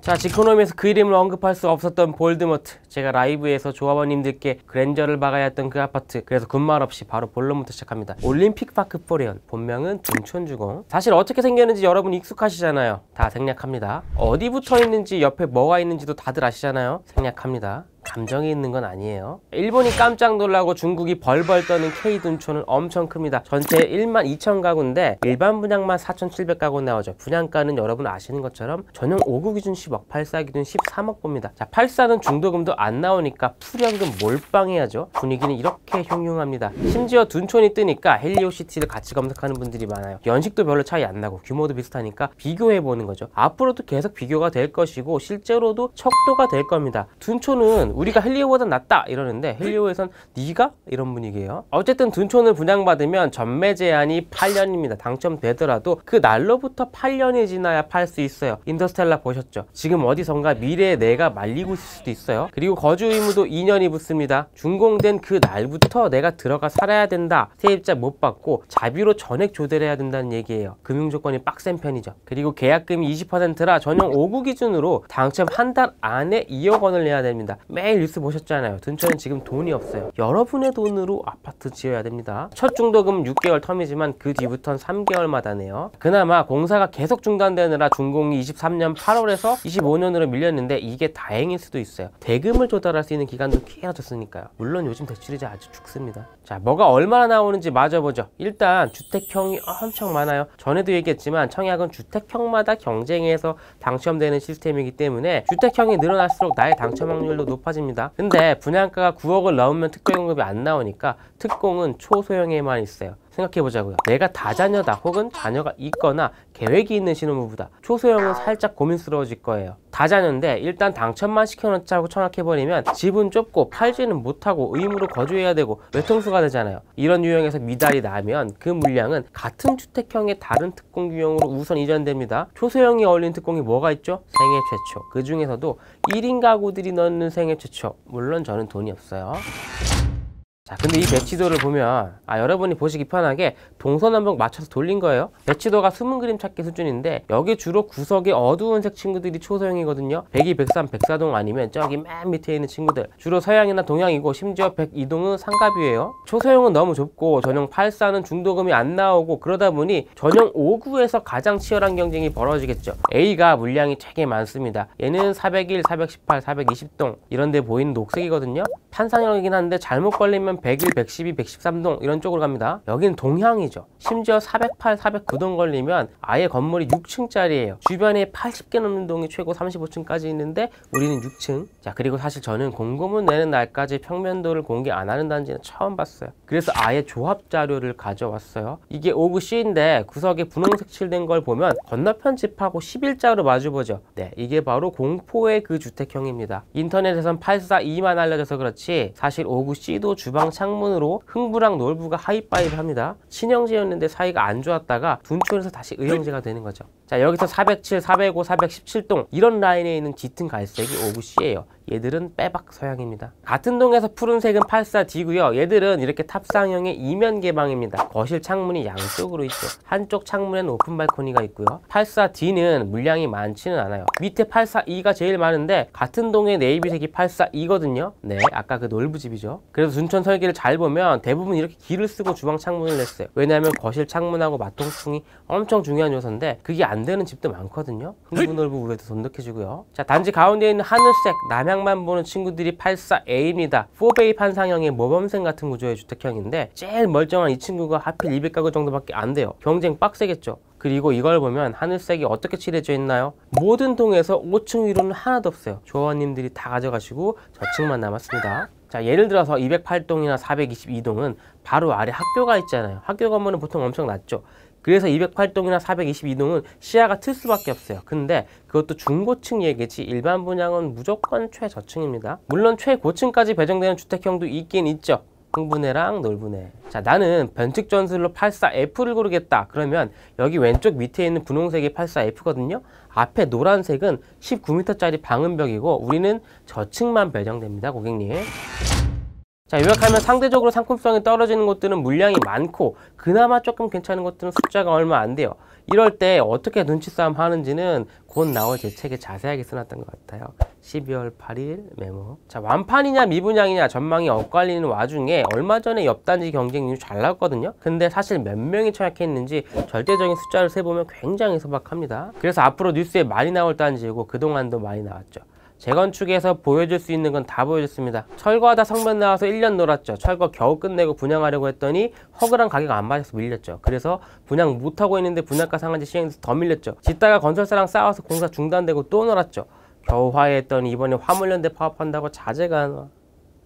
자, 집코노미에서 그 이름을 언급할 수 없었던 볼드모트, 제가 라이브에서 조합원님들께 그랜저를 박아야 했던 그 아파트, 그래서 군말 없이 바로 본론부터 시작합니다. 올림픽파크 포레온, 본명은 둔촌주공. 사실 어떻게 생겼는지 여러분 익숙하시잖아요. 다 생략합니다. 어디 붙어 있는지, 옆에 뭐가 있는지도 다들 아시잖아요. 생략합니다. 감정이 있는 건 아니에요. 일본이 깜짝 놀라고 중국이 벌벌 떠는 K둔촌은 엄청 큽니다. 전체 12,000가구인데 일반 분양만 4,700가구 나오죠. 분양가는 여러분 아시는 것처럼 전용 5구 기준 10억, 8사 기준 13억 봅니다. 자, 8사는 중도금도 안 나오니까 풀연금 몰빵해야죠. 분위기는 이렇게 흉흉합니다. 심지어 둔촌이 뜨니까 헬리오시티를 같이 검색하는 분들이 많아요. 연식도 별로 차이 안 나고 규모도 비슷하니까 비교해보는 거죠. 앞으로도 계속 비교가 될 것이고 실제로도 척도가 될 겁니다. 둔촌은 우리가 헬리오보단 낫다 이러는데 헬리오에선 네가? 이런 분위기예요. 어쨌든 둔촌을 분양받으면 전매 제한이 8년입니다. 당첨되더라도 그 날로부터 8년이 지나야 팔 수 있어요. 인더스텔라 보셨죠? 지금 어디선가 미래의 내가 말리고 있을 수도 있어요. 그리고 거주 의무도 2년이 붙습니다. 준공된 그 날부터 내가 들어가 살아야 된다. 세입자 못 받고 자비로 전액 조대를 해야 된다는 얘기예요. 금융 조건이 빡센 편이죠. 그리고 계약금이 20%라 전용 5구 기준으로 당첨 한 달 안에 2억 원을 내야 됩니다. 매일 뉴스 보셨잖아요. 둔촌은 지금 돈이 없어요. 여러분의 돈으로 아파트 지어야 됩니다. 첫 중도금 6개월 텀이지만 그 뒤부터는 3개월마다네요. 그나마 공사가 계속 중단되느라 준공이 23년 8월에서 25년으로 밀렸는데 이게 다행일 수도 있어요. 대금을 조달할 수 있는 기간도 길어졌으니까요. 물론 요즘 대출이자 아주 죽습니다. 자, 뭐가 얼마나 나오는지 마저 보죠. 일단 주택형이 엄청 많아요. 전에도 얘기했지만 청약은 주택형마다 경쟁해서 당첨되는 시스템이기 때문에 주택형이 늘어날수록 나의 당첨 확률도 높아집니다. 근데 분양가가 9억을 넘으면 특별공급이 안 나오니까 특공은 초소형에만 있어요. 생각해보자고요. 내가 다자녀다, 혹은 자녀가 있거나 계획이 있는 신혼부부다. 초소형은 살짝 고민스러워질 거예요. 다자녀인데 일단 당첨만 시켜놓자고 청약해버리면 집은 좁고 팔지는 못하고 의무로 거주해야 되고 외통수가 되잖아요. 이런 유형에서 미달이 나면 그 물량은 같은 주택형의 다른 특공 유형으로 우선 이전됩니다. 초소형이 어울린 특공이 뭐가 있죠? 생애 최초. 그 중에서도 1인 가구들이 넣는 생애 최초. 물론 저는 돈이 없어요. 자, 근데 이 배치도를 보면 여러분이 보시기 편하게 동서남북 맞춰서 돌린 거예요. 배치도가 숨은 그림 찾기 수준인데 여기 주로 구석에 어두운 색 친구들이 초소형이거든요. 102, 103, 104동 아니면 저기 맨 밑에 있는 친구들 주로 서양이나 동양이고 심지어 102동은 상가뷰예요. 초소형은 너무 좁고 전용 8사는 중도금이 안 나오고 그러다 보니 전용 5구에서 가장 치열한 경쟁이 벌어지겠죠. A가 물량이 되게 많습니다. 얘는 401, 418, 420동 이런 데 보이는 녹색이거든요. 판상형이긴 한데 잘못 걸리면 101, 112, 113동 이런 쪽으로 갑니다. 여기는 동향이죠. 심지어 408, 409동 걸리면 아예 건물이 6층짜리예요. 주변에 80개 넘는 동이 최고 35층까지 있는데 우리는 6층. 자, 그리고 사실 저는 공고문 내는 날까지 평면도를 공개 안 하는 단지는 처음 봤어요. 그래서 아예 조합 자료를 가져왔어요. 이게 5구 C인데 구석에 분홍색 칠된 걸 보면 건너편 집하고 11자로 마주보죠. 네, 이게 바로 공포의 그 주택형입니다. 인터넷에선 842만 알려져서 그렇지 사실 5구 C도 주방 창문으로 흥부랑 놀부가 하이파이브를 합니다. 친형제였는데 사이가 안 좋았다가 둔촌에서 다시 의형제가 되는 거죠. 자, 여기서 407, 405, 417동 이런 라인에 있는 짙은 갈색이 5구C예요. 얘들은 빼박 서양입니다. 같은 동에서 푸른색은 84D고요. 얘들은 이렇게 탑상형의 이면 개방입니다. 거실 창문이 양쪽으로 있죠. 한쪽 창문에는 오픈 발코니가 있고요. 84D는 물량이 많지는 않아요. 밑에 842가 제일 많은데 같은 동의 네이비색이 842거든요. 네, 아까 그 놀부집이죠. 그래서 둔촌 설계를 잘 보면 대부분 이렇게 길을 쓰고 주방 창문을 냈어요. 왜냐하면 거실 창문하고 마통풍이 엄청 중요한 요소인데 그게 안 되는 집도 많거든요. 흥부 놀부 우회도 돈독해지고요. 자, 단지 가운데 있는 하늘색 남향 만 보는 친구들이 84A입니다. 4베이 판상형의 모범생 같은 구조의 주택형인데 제일 멀쩡한 이 친구가 하필 200가구 정도밖에 안 돼요. 경쟁 빡세겠죠. 그리고 이걸 보면 하늘색이 어떻게 칠해져 있나요? 모든 동에서 5층 위로는 하나도 없어요. 조합원님들이 다 가져가시고 저층만 남았습니다. 자, 예를 들어서 208동이나 422동은 바로 아래 학교가 있잖아요. 학교 건물은 보통 엄청 낮죠. 그래서 208동이나 422동은 시야가 틀 수밖에 없어요. 근데 그것도 중고층 얘기지 일반 분양은 무조건 최저층입니다. 물론 최고층까지 배정되는 주택형도 있긴 있죠. 흥부네랑 놀부네. 자, 나는 변칙 전술로 84F를 고르겠다. 그러면 여기 왼쪽 밑에 있는 분홍색이 84F거든요. 앞에 노란색은 19m짜리 방음벽이고 우리는 저층만 배정됩니다, 고객님. 자, 요약하면 상대적으로 상품성이 떨어지는 곳들은 물량이 많고 그나마 조금 괜찮은 곳들은 숫자가 얼마 안 돼요. 이럴 때 어떻게 눈치싸움 하는지는 곧 나올 제 책에 자세하게 써놨던 것 같아요. 12월 8일 메모. 자, 완판이냐 미분양이냐 전망이 엇갈리는 와중에 얼마 전에 옆단지 경쟁률이 잘 나왔거든요. 근데 사실 몇 명이 청약했는지 절대적인 숫자를 세보면 굉장히 소박합니다. 그래서 앞으로 뉴스에 많이 나올 단지이고 그동안도 많이 나왔죠. 재건축에서 보여줄 수 있는 건 다 보여줬습니다. 철거하다 성면 나와서 1년 놀았죠. 철거 겨우 끝내고 분양하려고 했더니 허그랑 가격 안 맞아서 밀렸죠. 그래서 분양 못하고 있는데 분양가 상한제 시행돼서 더 밀렸죠. 짓다가 건설사랑 싸워서 공사 중단되고 또 놀았죠. 겨우 화해했더니 이번에 화물연대 파업한다고 자재가 안 와.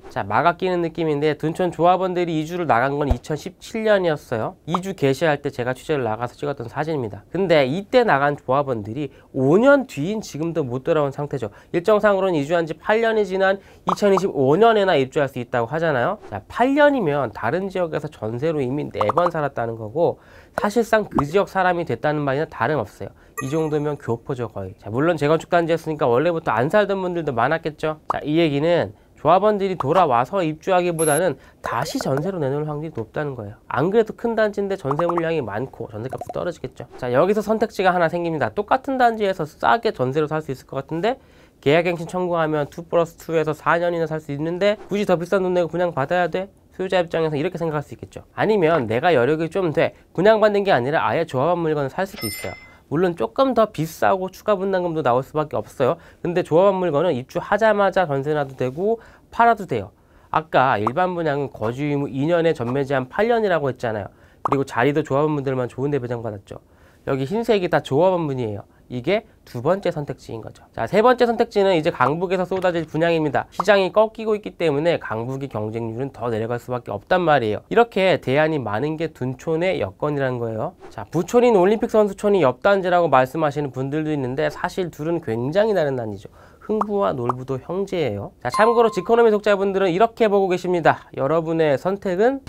자, 막아 끼는 느낌인데 둔촌 조합원들이 2주를 나간 건 2017년이었어요. 2주 개시할 때 제가 취재를 나가서 찍었던 사진입니다. 근데 이때 나간 조합원들이 5년 뒤인 지금도 못 돌아온 상태죠. 일정상으로는 이주한 지 8년이 지난 2025년에나 입주할 수 있다고 하잖아요. 자, 8년이면 다른 지역에서 전세로 이미 4번 살았다는 거고 사실상 그 지역 사람이 됐다는 말이나 다름없어요. 이 정도면 교포죠, 거의. 자, 물론 재건축 단지였으니까 원래부터 안 살던 분들도 많았겠죠. 자, 이 얘기는 조합원들이 돌아와서 입주하기보다는 다시 전세로 내놓을 확률이 높다는 거예요. 안 그래도 큰 단지인데 전세 물량이 많고 전세값도 떨어지겠죠. 자, 여기서 선택지가 하나 생깁니다. 똑같은 단지에서 싸게 전세로 살 수 있을 것 같은데 계약갱신 청구하면 2+2에서 4년이나 살 수 있는데 굳이 더 비싼 돈 내고 분양받아야 돼? 소유자 입장에서 이렇게 생각할 수 있겠죠. 아니면 내가 여력이 좀 돼. 분양받는 게 아니라 아예 조합원 물건을 살 수도 있어요. 물론 조금 더 비싸고 추가 분담금도 나올 수밖에 없어요. 근데 조합원 물건은 입주하자마자 전세나도 되고 팔아도 돼요. 아까 일반 분양은 거주 의무 2년에 전매 제한 8년이라고 했잖아요. 그리고 자리도 조합원분들만 좋은데 배정받았죠. 여기 흰색이 다 조합원분이에요. 이게 두 번째 선택지인 거죠. 자, 세 번째 선택지는 이제 강북에서 쏟아질 분양입니다. 시장이 꺾이고 있기 때문에 강북의 경쟁률은 더 내려갈 수밖에 없단 말이에요. 이렇게 대안이 많은 게 둔촌의 여건이라는 거예요. 자, 부촌인 올림픽 선수촌이 옆단지라고 말씀하시는 분들도 있는데 사실 둘은 굉장히 다른 단지죠. 흥부와 놀부도 형제예요. 자, 참고로 집코노미 독자분들은 이렇게 보고 계십니다. 여러분의 선택은